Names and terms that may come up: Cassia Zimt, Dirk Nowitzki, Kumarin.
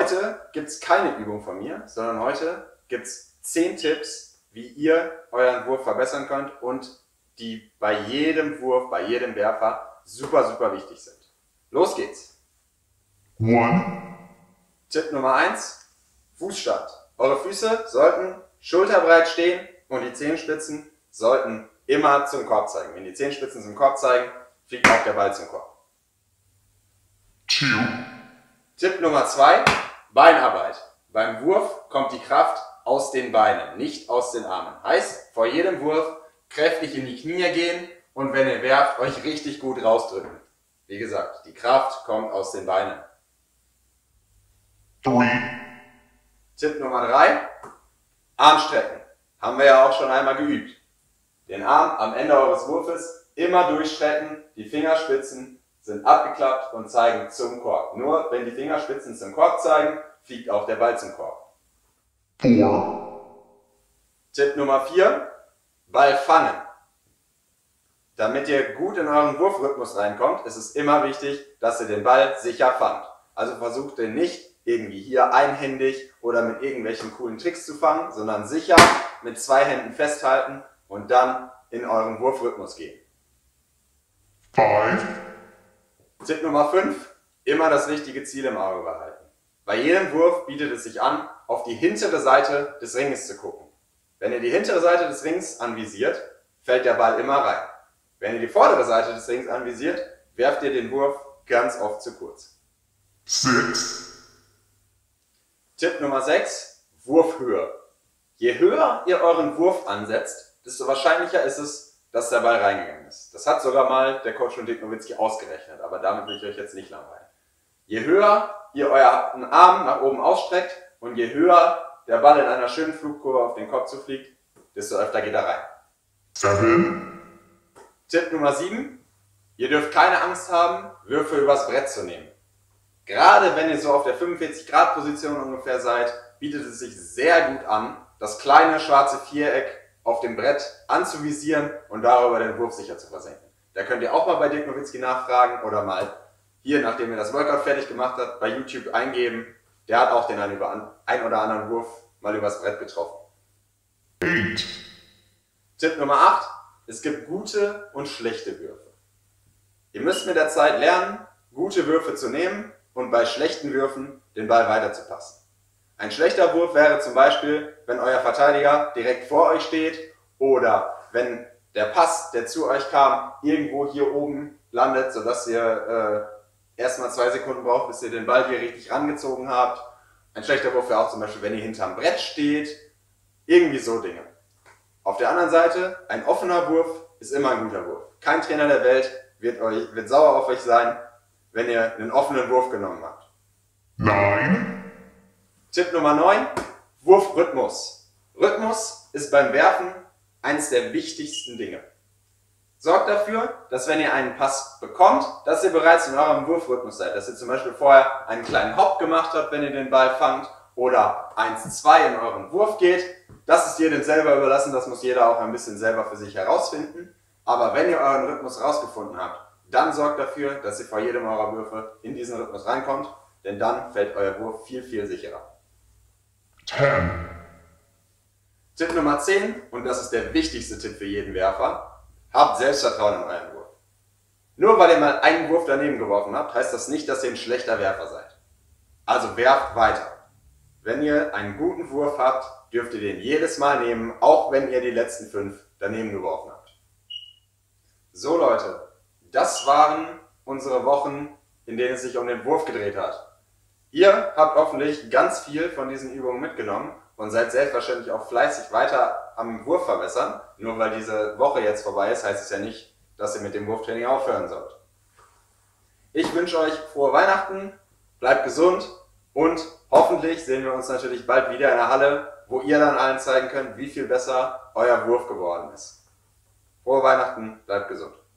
heute gibt es keine Übung von mir, sondern heute gibt es 10 Tipps, wie ihr euren Wurf verbessern könnt und die bei jedem Wurf, bei jedem Werfer super, super wichtig sind. Los geht's! Tipp Nummer 1, Fußstand. Eure Füße sollten schulterbreit stehen und die Zehenspitzen sollten immer zum Korb zeigen. Wenn die Zehenspitzen zum Korb zeigen, fliegt auch der Ball zum Korb. Tipp Nummer 2, Beinarbeit. Beim Wurf kommt die Kraft aus den Beinen, nicht aus den Armen. Heißt, vor jedem Wurf kräftig in die Knie gehen und wenn ihr werft, euch richtig gut rausdrücken. Wie gesagt, die Kraft kommt aus den Beinen. Tipp Nummer 3, Armstrecken. Haben wir ja auch schon einmal geübt. Den Arm am Ende eures Wurfes immer durchstrecken, die Fingerspitzen sind abgeklappt und zeigen zum Korb. Nur wenn die Fingerspitzen zum Korb zeigen, fliegt auch der Ball zum Korb. Tipp Nummer 4, Ball fangen. Damit ihr gut in euren Wurfrhythmus reinkommt, ist es immer wichtig, dass ihr den Ball sicher fangt. Also versucht den nicht irgendwie hier einhändig oder mit irgendwelchen coolen Tricks zu fangen, sondern sicher mit 2 Händen festhalten und dann in euren Wurfrhythmus gehen. Tipp Nummer 5, immer das richtige Ziel im Auge behalten. Bei jedem Wurf bietet es sich an, auf die hintere Seite des Ringes zu gucken. Wenn ihr die hintere Seite des Rings anvisiert, fällt der Ball immer rein. Wenn ihr die vordere Seite des Rings anvisiert, werft ihr den Wurf ganz oft zu kurz. Tipp Nummer 6, Wurfhöhe. Je höher ihr euren Wurf ansetzt, desto wahrscheinlicher ist es, dass der Ball reingegangen ist. Das hat sogar mal der Coach von Dirk Nowitzki ausgerechnet, aber damit will ich euch jetzt nicht langweilen. Je höher ihr euren Arm nach oben ausstreckt und je höher der Ball in einer schönen Flugkurve auf den Korb zufliegt, desto öfter geht er rein. Tipp Nummer 7. Ihr dürft keine Angst haben, Würfe übers Brett zu nehmen. Gerade wenn ihr so auf der 45-Grad-Position ungefähr seid, bietet es sich sehr gut an, das kleine schwarze Viereck auf dem Brett anzuvisieren und darüber den Wurf sicher zu versenken. Da könnt ihr auch mal bei Dirk Nowitzki nachfragen oder mal hier, nachdem ihr das Workout fertig gemacht habt, bei YouTube eingeben. Der hat auch den einen oder anderen Wurf mal übers Brett getroffen. Tipp Nummer 8. Es gibt gute und schlechte Würfe. Ihr müsst mit der Zeit lernen, gute Würfe zu nehmen und bei schlechten Würfen den Ball weiterzupassen. Ein schlechter Wurf wäre zum Beispiel, wenn euer Verteidiger direkt vor euch steht oder wenn der Pass, der zu euch kam, irgendwo hier oben landet, sodass ihr erstmal 2 Sekunden braucht, bis ihr den Ball hier richtig rangezogen habt. Ein schlechter Wurf wäre auch zum Beispiel, wenn ihr hinterm Brett steht. Irgendwie so Dinge. Auf der anderen Seite, ein offener Wurf ist immer ein guter Wurf. Kein Trainer der Welt wird sauer auf euch sein, wenn ihr einen offenen Wurf genommen habt. Tipp Nummer 9, Wurfrhythmus. Rhythmus ist beim Werfen eines der wichtigsten Dinge. Sorgt dafür, dass wenn ihr einen Pass bekommt, dass ihr bereits in eurem Wurfrhythmus seid. Dass ihr zum Beispiel vorher einen kleinen Hop gemacht habt, wenn ihr den Ball fangt, oder 1-2 in euren Wurf geht. Das ist jedem selber überlassen, das muss jeder auch ein bisschen selber für sich herausfinden. Aber wenn ihr euren Rhythmus herausgefunden habt, dann sorgt dafür, dass ihr vor jedem eurer Würfe in diesen Rhythmus reinkommt, denn dann fällt euer Wurf viel, viel sicherer. Tipp Nummer 10, und das ist der wichtigste Tipp für jeden Werfer, habt Selbstvertrauen in euren Wurf. Nur weil ihr mal einen Wurf daneben geworfen habt, heißt das nicht, dass ihr ein schlechter Werfer seid. Also werft weiter. Wenn ihr einen guten Wurf habt, dürft ihr den jedes Mal nehmen, auch wenn ihr die letzten 5 daneben geworfen habt. So Leute, das waren unsere Wochen, in denen es sich um den Wurf gedreht hat. Ihr habt hoffentlich ganz viel von diesen Übungen mitgenommen und seid selbstverständlich auch fleißig weiter am Wurf verbessern. Nur weil diese Woche jetzt vorbei ist, heißt es ja nicht, dass ihr mit dem Wurftraining aufhören sollt. Ich wünsche euch frohe Weihnachten, bleibt gesund und hoffentlich sehen wir uns natürlich bald wieder in der Halle, wo ihr dann allen zeigen könnt, wie viel besser euer Wurf geworden ist. Frohe Weihnachten, bleibt gesund.